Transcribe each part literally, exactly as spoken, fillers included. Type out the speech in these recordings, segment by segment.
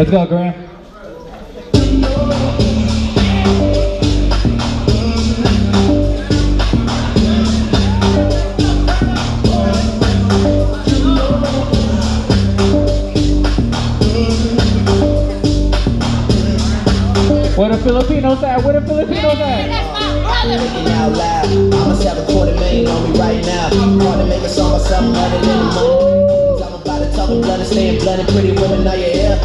Let's go, Grim. Where the Filipinos at? Where the Filipinos at? Thinking out loud, I'ma have a quarter million on me right now. Hard to make a song or something other than the money. I'm about to talk and blood and stay in blood and pretty women. Are you here?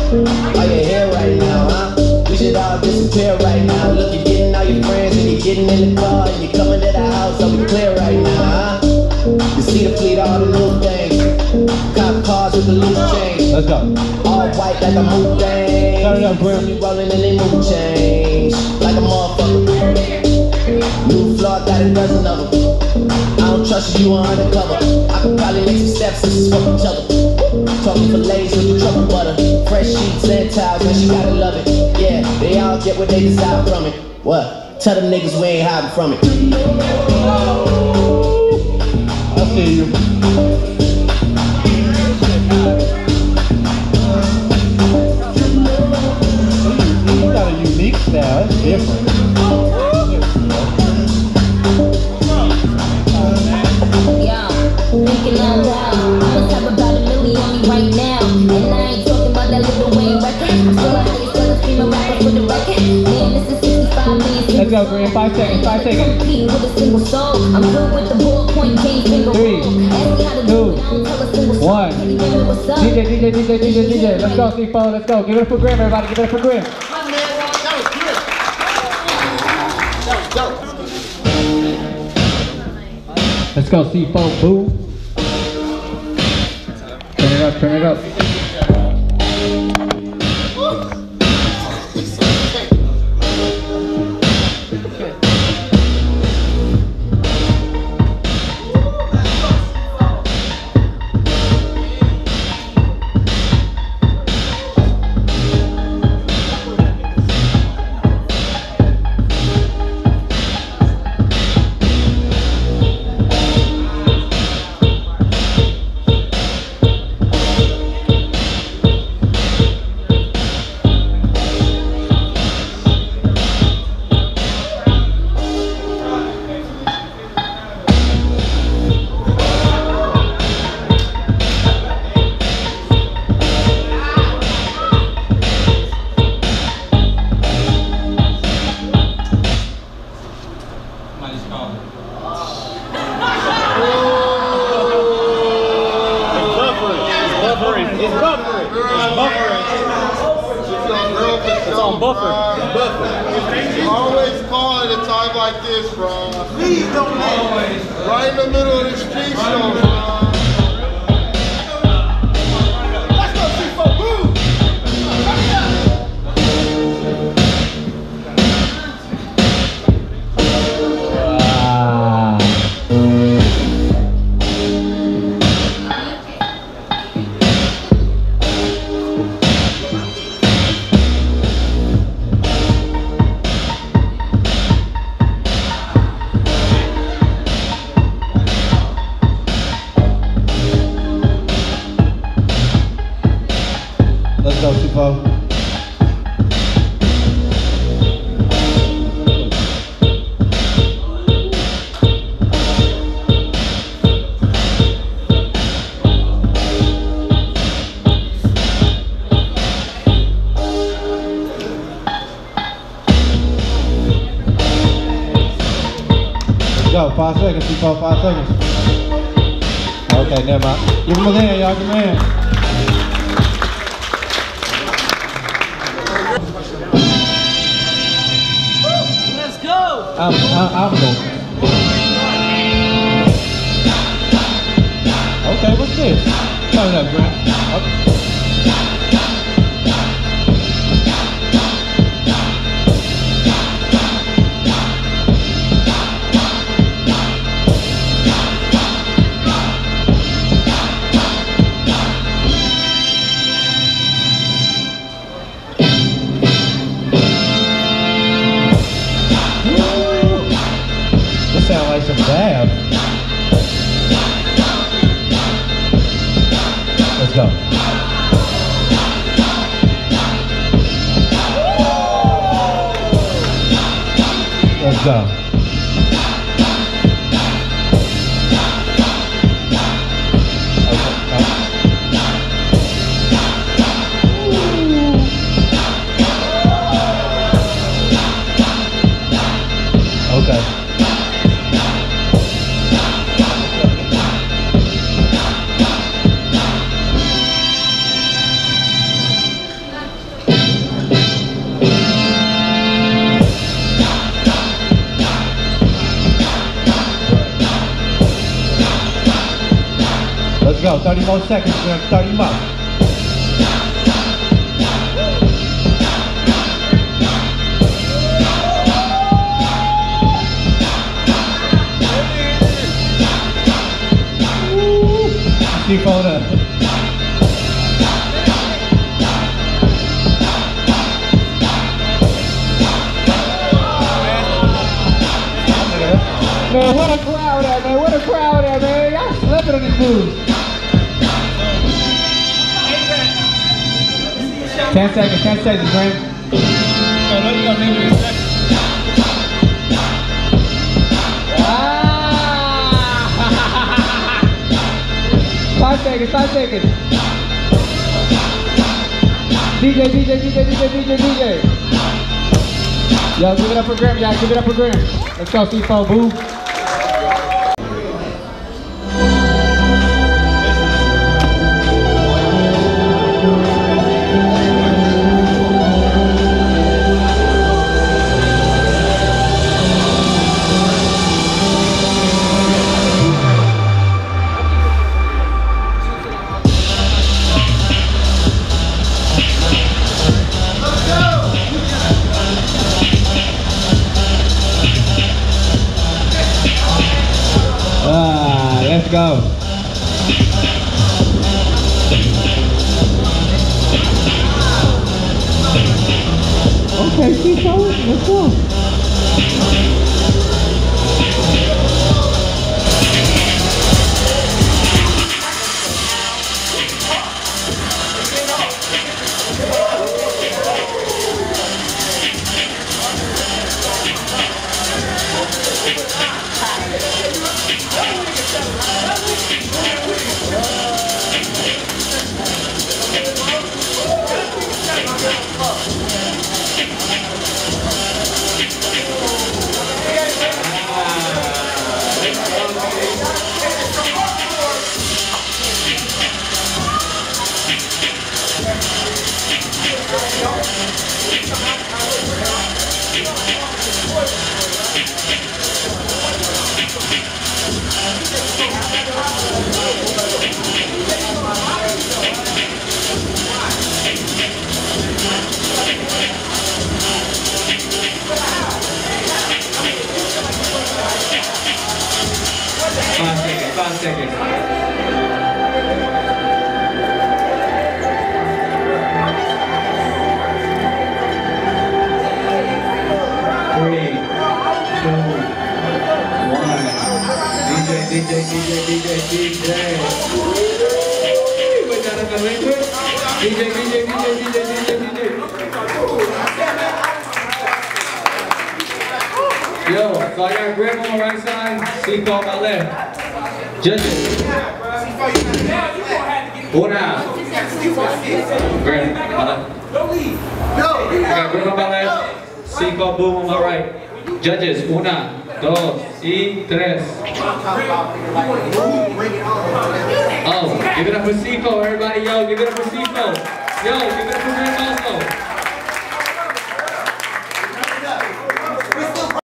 Are you here right now, huh? We should all disappear right now. Look, you're getting all your friends and you're getting in the car and you're coming to the house. Are we clear right now, huh? You see the fleet, all the little things. Cop cars with the loose change. Let's go. All white like a mood thing. Turn it up, bro. You rolling in they mood change. Like a motherfucker. New floor, got a dozen of them. I don't trust you, I'm undercover. I could probably make some steps, this is for each other. Talking for ladies with the trouble butter. Fresh sheets and towels, and she gotta love it. Yeah, they all get what they desire from it. What? Tell them niggas we ain't hiding from it. I see you. He's got a unique style, it's different. Yeah, thinking out loud. I'ma talk about a million on me right now. And I ain't talking about that little Wayne record. I'm still out here, still a female rapper for the record. Man, this is let's go, Green. Five seconds, five seconds. Three, two, one. D J, D J, D J, D J, D J. Let's go, C four. Let's go. Give it up for Grim, everybody. Give it up for Grim. Let's go, C four. Boo. Turn it up, turn it up. Five seconds, people, five seconds. Okay, never mind. Give him a hand, y'all, give him a hand. Woo, let's go! I'm, I'm, I'm going. Okay, what's this? Turn it up, bro. Let's go. go. Go, thirty more seconds, man. thirty more. Woo. Keep on up. Man, what a crowd at, man. What a crowd at, man. Y'all slipping in these moves. Ten seconds, ten seconds, Grim. Ah! Five seconds, five seconds. D J, D J, D J, D J, D J, D J. Y'all give it up for Grim, y'all give it up for Grim. Let's go, C four, boo. Go. Okay, keep going. Let's go. So I got Grim on my right side, Cico on my left. Judges. Who now? Grim, my left. Don't leave. No. I got Grim on my left, Cico boom on my right. Judges. Una, dos, y tres. Oh, give it up for Cico, everybody. Yo, give it up for Cico. Yo, give it up for Grim also.